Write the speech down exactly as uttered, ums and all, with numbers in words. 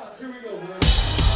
gods, here we go, man.